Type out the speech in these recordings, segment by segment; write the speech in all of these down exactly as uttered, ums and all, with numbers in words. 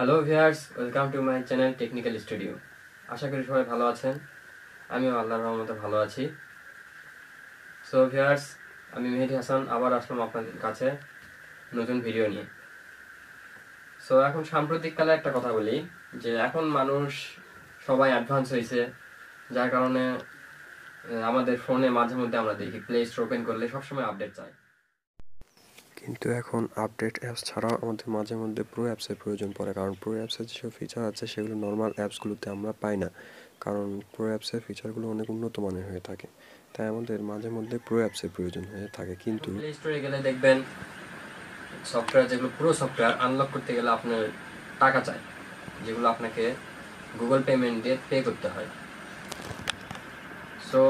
Hello viewers, welcome to my channel technical studio. আশা করি সবাই ভালো আছেন, আমিও আল্লাহর রহমতে ভালো আছি। সো ভিউয়ার্স, আমি মেহেদি হাসান আবার আসলাম আপনাদের কাছে নতুন ভিডিও নিয়ে। সো এখন সাম্প্রতিককালে একটা কথা বলি, যে এখন মানুষ সবাই অ্যাডভান্স হয়েছে, যার কারণে আমাদের ফোনে মাঝে মধ্যে আমরা দেখি প্লে স্টোর ওপেন করলে সবসময় আপডেট চাই, কিন্তু এখন আপডেট অ্যাপস ছাড়াও আমাদের মাঝে মধ্যে প্রো অ্যাপসের প্রয়োজন পড়ে। কারণ প্রো অ্যাপসের যেসব ফিচার আছে সেগুলো নর্মাল অ্যাপসগুলোতে আমরা পাই না, কারণ প্রো অ্যাপসের ফিচারগুলো অনেক উন্নত মানের হয়ে থাকে, তাই আমাদের মাঝে মধ্যে প্রো অ্যাপসের প্রয়োজন হয়ে থাকে। কিন্তু প্লে স্টোরে গেলে দেখবেন সফটওয়্যার, যেগুলো প্রো সফটওয়্যার আনলক করতে গেলে আপনার টাকা চাই, যেগুলো আপনাকে গুগল পেমেন্ট দিয়ে পে করতে হয়। সো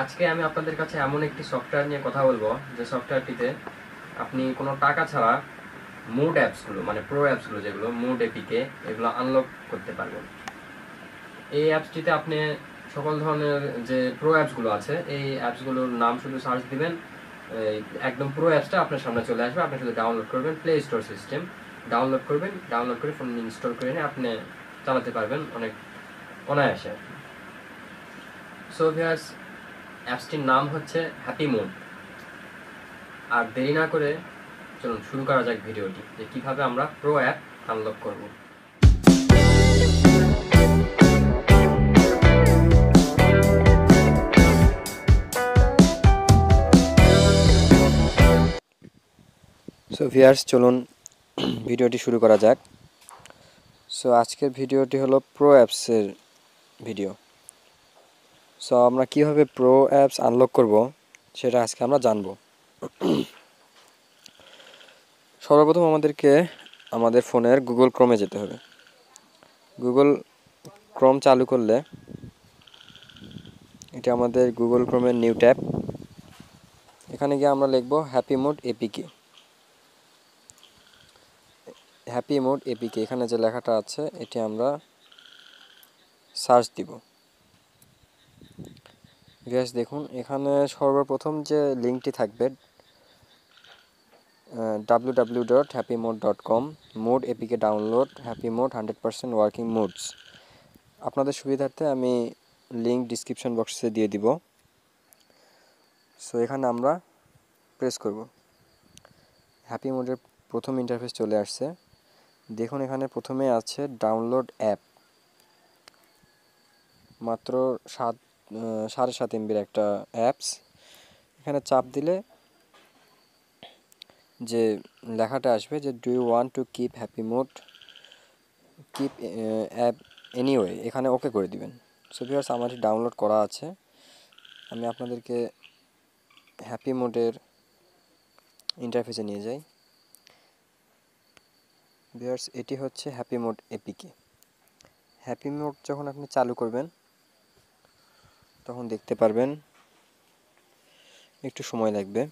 আজকে আমি আপনাদের কাছে এমন একটি সফটওয়্যার নিয়ে কথা বলবো, যে সফটওয়্যারটিতে আপনি কোনো টাকা ছাড়া মুড অ্যাপসগুলো, মানে প্রো অ্যাপসগুলো যেগুলো মুড এপিকে, এগুলো আনলক করতে পারবেন। এই অ্যাপসটিতে আপনি সকল ধরনের যে প্রো অ্যাপসগুলো আছে, এই অ্যাপসগুলোর নাম শুধু সার্চ দিবেন, একদম প্রো অ্যাপসটা আপনার সামনে চলে আসবে। আপনি শুধু ডাউনলোড করবেন, প্লে স্টোর সিস্টেম ডাউনলোড করবেন, ডাউনলোড করে ফোন ইনস্টল করে নিয়ে আপনি চালাতে পারবেন অনেক অনায়াসে। সো ভিউয়ার্স, অ্যাপসটির নাম হচ্ছে HappyMod। আর দেরি না করে চলুন শুরু করা যাক ভিডিওটি, যে কীভাবে আমরা প্রো অ্যাপ আনলক করব। সো ভিউয়ার্স, চলুন ভিডিওটি শুরু করা যাক। সো আজকের ভিডিওটি হলো প্রো অ্যাপসের ভিডিও। সো আমরা কীভাবে প্রো অ্যাপস আনলক করব সেটা আজকে আমরা জানবো। সর্বপ্রথম আমাদেরকে আমাদের ফোনের গুগল ক্রোমে যেতে হবে। গুগল ক্রোম চালু করলে এটা আমাদের গুগল ক্রোমের নিউ ট্যাব, এখানে গিয়ে আমরা লিখব HappyMod এপিকে। HappyMod এপিকে এখানে যে লেখাটা আছে এটি আমরা সার্চ দিব। গ্যাস দেখুন, এখানে সর্বপ্রথম যে লিঙ্কটি থাকবে W W W dot HappyMod dot com, mod APK download, HappyMod hundred percent working mods. আপনাদের সুবিধার্থে আমি লিঙ্ক ডিসক্রিপশন বক্সে দিয়ে দিব। সো এখানে আমরা প্রেস করব, HappyMod এর প্রথম ইন্টারফেস চলে আসছে। দেখুন এখানে প্রথমে আছে ডাউনলোড অ্যাপ, মাত্র সাত সাড়ে সাত এমবির একটা অ্যাপস। এখানে চাপ দিলে যে লেখাটা আসবে যে do you want to keep HappyMod, keep app anyway, এখানে ওকে করে দিবেন। সো ভিউয়ার্স, আমার ডাউনলোড করা আছে, আমি আপনাদেরকে HappyMod এর ইন্টারফেসে নিয়ে যাই। ভিউয়ার্স, এটি হচ্ছে HappyMod এপিকে। HappyMod যখন আপনি চালু করবেন তখন দেখতে পারবেন, একটু সময় লাগবে।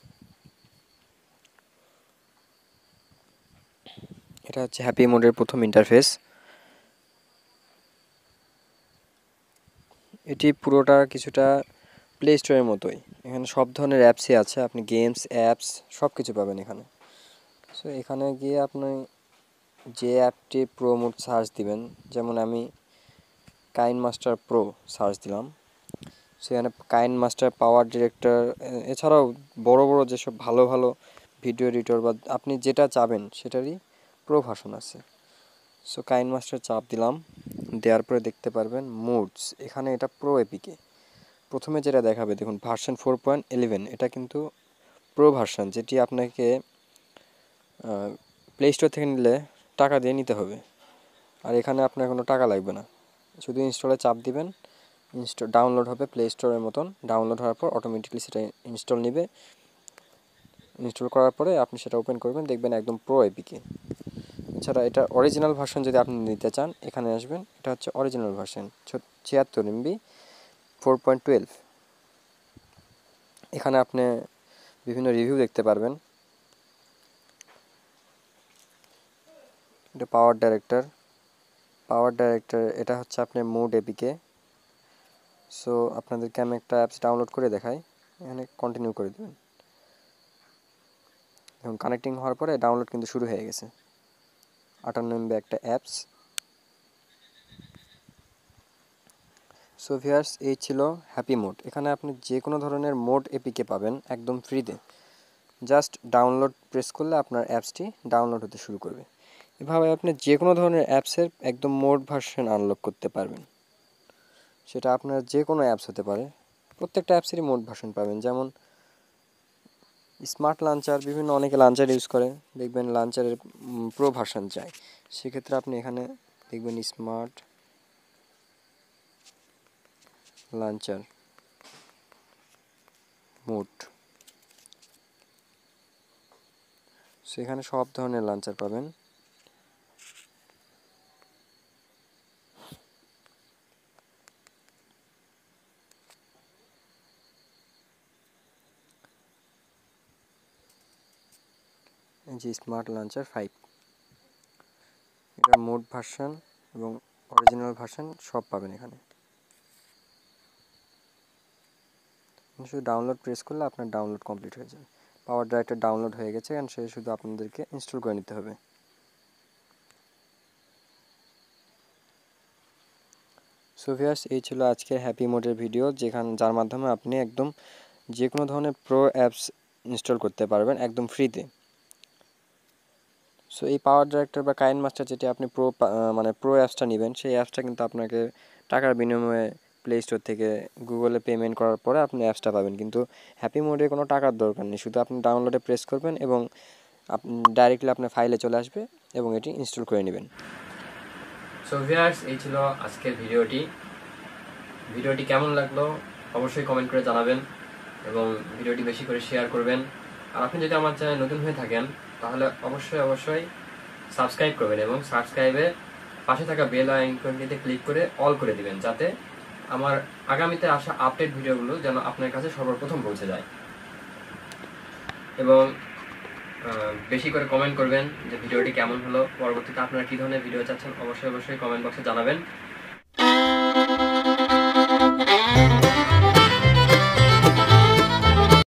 এটা হচ্ছে HappyMod এর প্রথম ইন্টারফেস। এটি পুরোটা কিছুটা প্লে স্টোরের মতোই, এখানে সব ধরনের অ্যাপসই আছে, আপনি গেমস, অ্যাপস সব কিছু পাবেন এখানে। সো এখানে গিয়ে আপনি যে অ্যাপটি প্রো মোড সার্চ দিবেন, যেমন আমি KineMaster প্রো সার্চ দিলাম। সেখানে KineMaster, PowerDirector, এছাড়াও বড় বড় যেসব ভালো ভালো ভিডিও এডিটর বা আপনি যেটা চাবেন সেটারই প্রো ভার্সন আছে। সো KineMaster চাপ দিলাম, দেওয়ার পরে দেখতে পারবেন মোডস, এখানে এটা প্রো এপিকে। প্রথমে যেটা দেখাবে দেখুন ভার্সন ফোর পয়েন্ট ইলেভেন, এটা কিন্তু প্রো ভার্সন, যেটি আপনাকে প্লে স্টোর থেকে নিলে টাকা দিয়ে নিতে হবে। আর এখানে আপনার কোনো টাকা লাগবে না, শুধু ইনস্টলে চাপ দিবেন, ইনস্টল ডাউনলোড হবে প্লে স্টোরের মতন। ডাউনলোড হওয়ার পর অটোমেটিকলি সেটা ইনস্টল নেবে, ইনস্টল করার পরে আপনি সেটা ওপেন করবেন, দেখবেন একদম প্রো এপিকে। এছাড়া এটা অরিজিনাল ভার্সন যদি আপনি নিতে চান এখানে আসবেন, এটা হচ্ছে অরিজিনাল ভার্সন ছিয়াত্তর এমবি ফোর পয়েন্ট টুয়েলভ। এখানে আপনি বিভিন্ন রিভিউ দেখতে পারবেন। এটা PowerDirector, PowerDirector এটা হচ্ছে আপনার মোড এপিকে। সো আপনাদেরকে আমি একটা অ্যাপস ডাউনলোড করে দেখাই, এখানে কন্টিনিউ করে দেবেন। এখন কানেক্টিং হওয়ার পরে ডাউনলোড কিন্তু শুরু হয়ে গেছে। আটান্ন এমবি একটা অ্যাপস। সো ভিউয়ার্স, এই ছিল হ্যাপি মোড। এখানে আপনি যে কোনো ধরনের মোড এপিকে পাবেন একদম ফ্রিতে। জাস্ট ডাউনলোড প্রেস করলে আপনার অ্যাপসটি ডাউনলোড হতে শুরু করবে। এভাবে আপনি যে কোনো ধরনের অ্যাপসের একদম মোড ভার্সন আনলক করতে পারবেন। সেটা আপনার যে কোনো অ্যাপস হতে পারে, প্রত্যেকটা অ্যাপসেরই মোড ভার্সন পাবেন। যেমন স্মার্ট লাঞ্চার, বিভিন্ন অনেকে লাঞ্চার ইউজ করে, দেখবেন লাঞ্চারের প্রো ভার্সন চাই। সেক্ষেত্রে আপনি এখানে দেখবেন স্মার্ট লাঞ্চার মোড, সেখানে সব ধরনের লাঞ্চার পাবেন। যে স্মার্ট লঞ্চার ফাইভ, এটা মোড ভার্সন এবং অরিজিনাল ভার্সন সব পাবেন এখানে। শুধু ডাউনলোড প্রেস করলে আপনার ডাউনলোড কমপ্লিট হয়ে যাবে। পাওয়ার ডাইরেক্টর ডাউনলোড হয়ে গেছে, এখন সে শুধু আপনাদেরকে ইনস্টল করে নিতে হবে। সো ভিউয়ার্স, এই ছিল আজকের হ্যাপি মোডের ভিডিও, যেখানে যার মাধ্যমে আপনি একদম যে কোনো ধরনের প্রো অ্যাপস ইনস্টল করতে পারবেন একদম ফ্রিতে। সো এই পাওয়ার ডাইরেক্টর বা কাইন মাস্টার, যেটি আপনি প্রো মানে প্রো অ্যাপসটা নেবেন, সেই অ্যাপসটা কিন্তু আপনাকে টাকার বিনিময়ে প্লে স্টোর থেকে গুগলে পেমেন্ট করার পরে আপনি অ্যাপসটা পাবেন। কিন্তু হ্যাপি মোডে কোনো টাকার দরকার নেই, শুধু আপনি ডাউনলোডে প্রেস করবেন এবং আপনি ডাইরেক্টলি আপনার ফাইলে চলে আসবে এবং এটি ইনস্টল করে নেবেন। সো ভিউয়ার্স, এই ছিল আজকের ভিডিওটি। ভিডিওটি কেমন লাগলো অবশ্যই কমেন্ট করে জানাবেন এবং ভিডিওটি বেশি করে শেয়ার করবেন। আর আপনি যদি আমার চ্যানেল নতুন হয়ে থাকেন তাহলে অবশ্যই অবশ্যই সাবস্ক্রাইব করবেন এবং সাবস্ক্রাইবের পাশে থাকা বেল আইকনটিতে ক্লিক করে অল করে দিবেন, যাতে আমার আগামীতে আসা আপডেট ভিডিওগুলো যেন আপনার কাছে সর্বপ্রথম পৌঁছে যায়। এবং বেশি করে কমেন্ট করবেন যে ভিডিওটি কেমন হলো, পরবর্তীতে আপনারা কী ধরনের ভিডিও চাচ্ছেন অবশ্যই অবশ্যই কমেন্ট বক্সে জানাবেন।